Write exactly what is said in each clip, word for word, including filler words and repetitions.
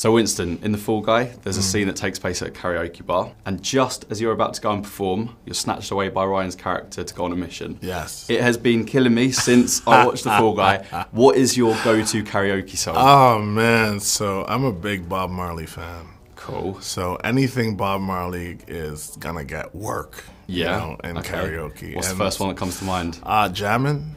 So Winston, in The Fall Guy, there's a scene that takes place at a karaoke bar, and just as you're about to go and perform, you're snatched away by Ryan's character to go on a mission. Yes. It has been killing me since I watched The Fall Guy. What is your go-to karaoke song? Oh man, so I'm a big Bob Marley fan. Cool. So anything Bob Marley is gonna get work, yeah, you know, in okay. karaoke. What's and the first one that comes to mind? Uh, Jammin'.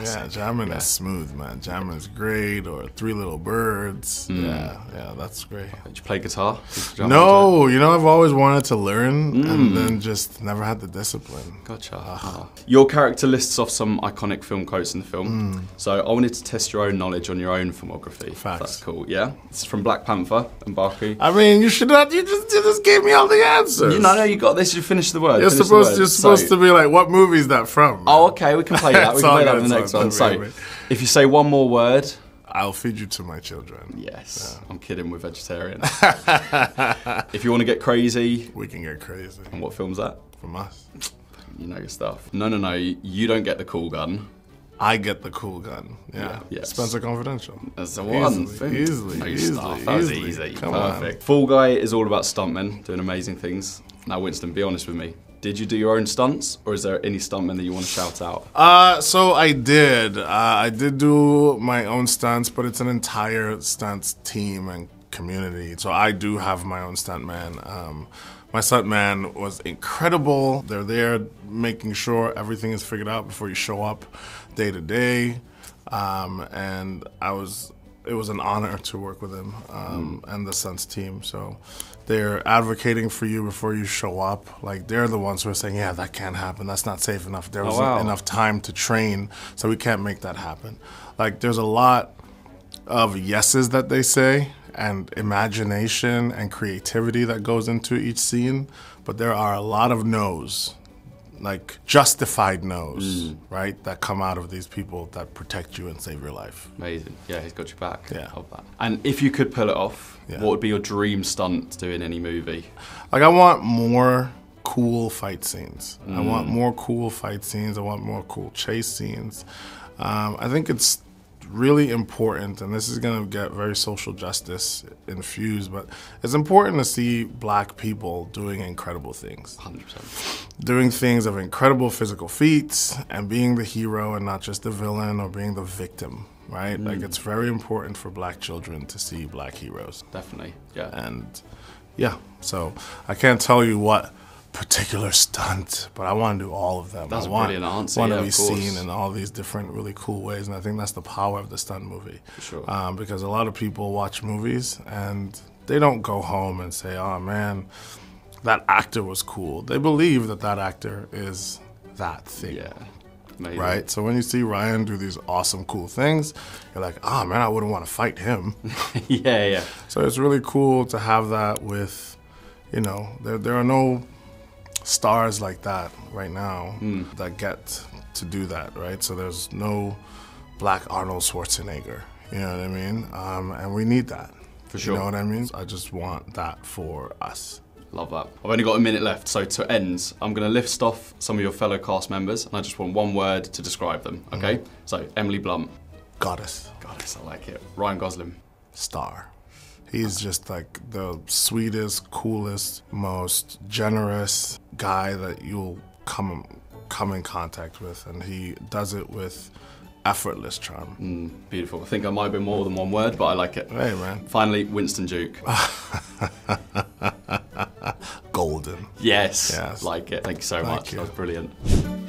Yeah, Jammin' yeah. is smooth, man. Jammin' is great, or Three Little Birds. Mm. Yeah, yeah, that's great. Did you play guitar? You no, you know, I've always wanted to learn, mm. and then just never had the discipline. Gotcha. Uh-huh. Your character lists off some iconic film quotes in the film, mm. so I wanted to test your own knowledge on your own filmography. Facts. That's cool, yeah? It's from Black Panther and Baku. I mean, you should not, you just, you just gave me all the answers. You, no, no, you got this, you finished the word. You're finish supposed, you're supposed so, to be like, what movie is that from? Man? Oh, okay, we can play that, we can play that in the next one. So, if you say one more word, I'll feed you to my children. Yes, yeah. I'm kidding. We're vegetarian. If you want to get crazy, we can get crazy. And what film's that? From us. You know your stuff. No, no, no. You don't get the cool gun. I get the cool gun. Yeah. yeah yes. Spencer Confidential. That's the one. Easily. Easily. No easily stuff. That was easily. easy. Come Perfect. On. Fall Guy is all about stuntmen doing amazing things. Now, Winston, be honest with me. Did you do your own stunts, or is there any stuntman that you want to shout out? Uh, so I did. Uh, I did do my own stunts, but it's an entire stunts team and community. So I do have my own stuntman. Um, my stuntman was incredible. They're there making sure everything is figured out before you show up day to day. Um, and I was... It was an honor to work with him um, mm. and the Suns team. So they're advocating for you before you show up. Like, they're the ones who are saying, yeah, that can't happen. That's not safe enough. There was oh, wow. enough time to train, so we can't make that happen. Like, there's a lot of yeses that they say, and imagination and creativity that goes into each scene. But there are a lot of no's. Like, justified no's, mm. right? That come out of these people that protect you and save your life. Amazing. Yeah, he's got your back. Yeah. Love that. And if you could pull it off, yeah. what would be your dream stunt to do in any movie? Like, I want more cool fight scenes. Mm. I want more cool fight scenes. I want more cool chase scenes. Um, I think it's really important, and this is gonna get very social justice infused, but it's important to see Black people doing incredible things. one hundred percent. Doing things of incredible physical feats, and being the hero and not just the villain or being the victim, right? Mm. Like, it's very important for Black children to see Black heroes. Definitely, yeah. And yeah, so I can't tell you what particular stunt, but I want to do all of them. That's I want, an answer. want yeah, to be seen in all these different really cool ways, and I think that's the power of the stunt movie. For sure. Um, because a lot of people watch movies and they don't go home and say, oh man, that actor was cool. They believe that that actor is that thing. Yeah. Amazing. Right? So when you see Ryan do these awesome, cool things, you're like, oh man, I wouldn't want to fight him. yeah, yeah. So it's really cool to have that with, you know, there, there are no stars like that right now mm. that get to do that, right? So there's no Black Arnold Schwarzenegger, you know what I mean? Um, and we need that. For sure. You know what I mean? I just want that for us. Love that. I've only got a minute left, so to end, I'm gonna list off some of your fellow cast members, and I just want one word to describe them, okay? Mm. So, Emily Blunt. Goddess. Goddess, I like it. Ryan Gosling. Star. He's just like the sweetest, coolest, most generous guy that you'll come come in contact with, and he does it with effortless charm. Mm, beautiful. I think I might be more than one word, but I like it. Hey, man. Finally, Winston Duke. Golden. Yes, yes. Like it. Thank you so Thank much. You. That was brilliant.